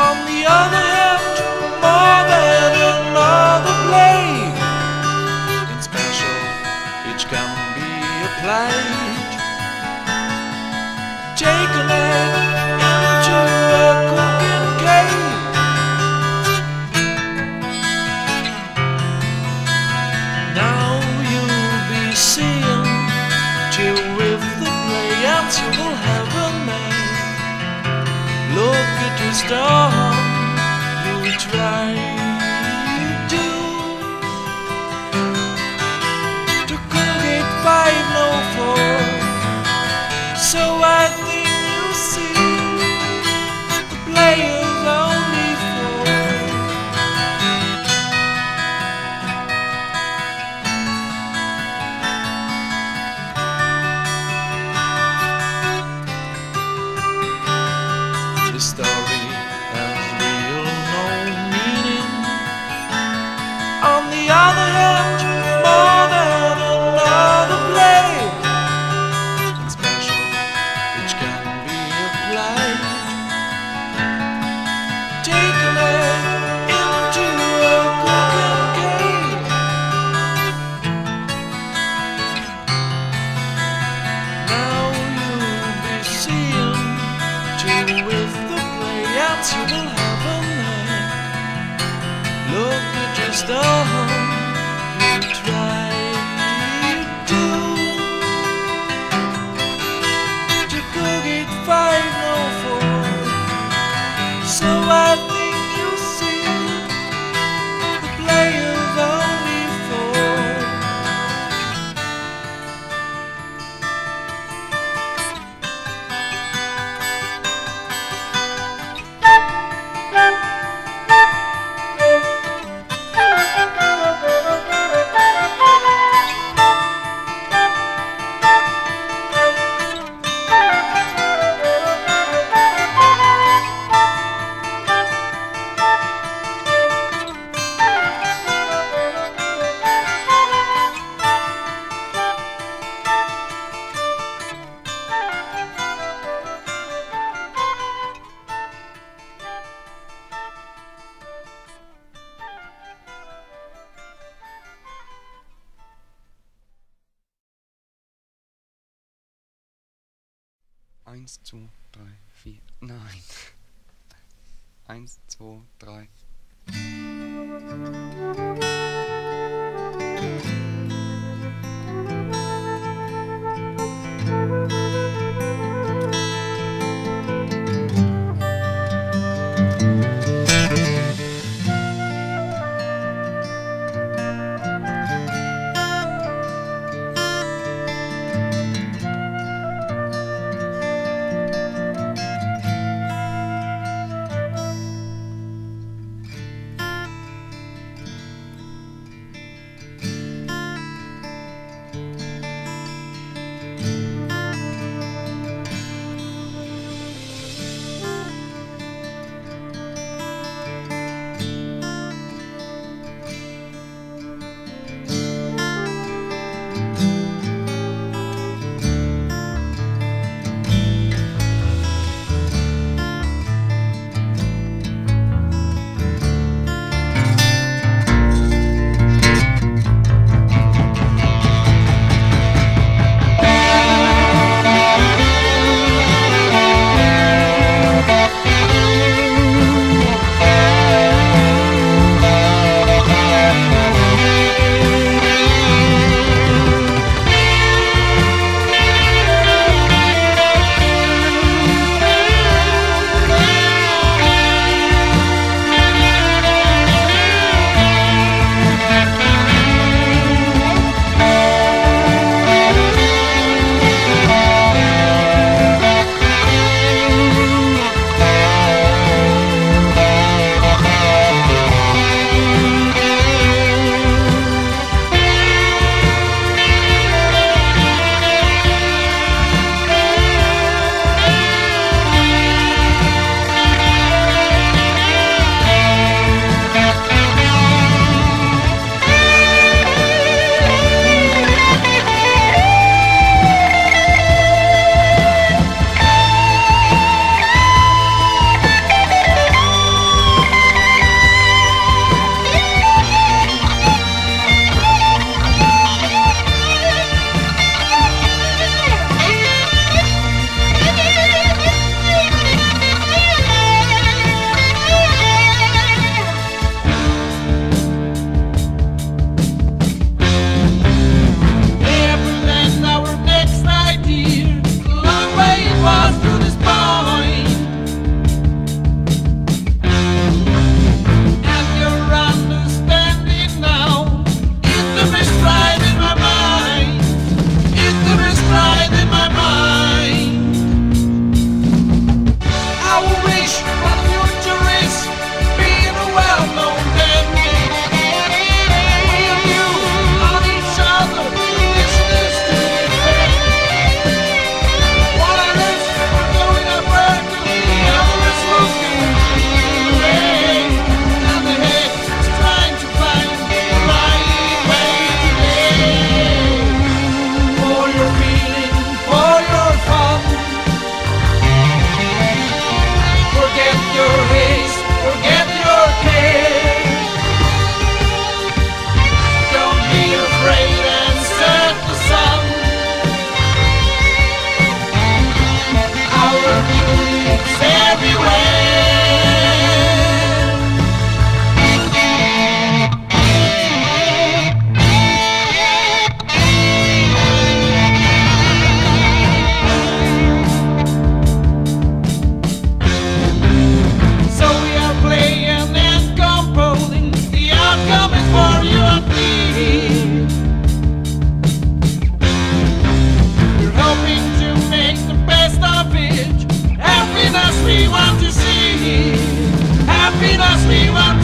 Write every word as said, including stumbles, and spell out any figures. On the other hand, more than another blade. In special, each can be applied. Take an egg into a cooking cake, now you'll be seeing till with the play and you will have a name. Look at the star you try to to cook it by no form. So I think you see the play of only four. The story has real no meaning. On the other hand, more than another play. In special, which can be applied. Take an egg into a cooking cake. Now you'll be seeing two with the play and you will have a night. Look at your star. Eins, zwei, drei, vier, nein. Eins, zwei, drei. wie das niemand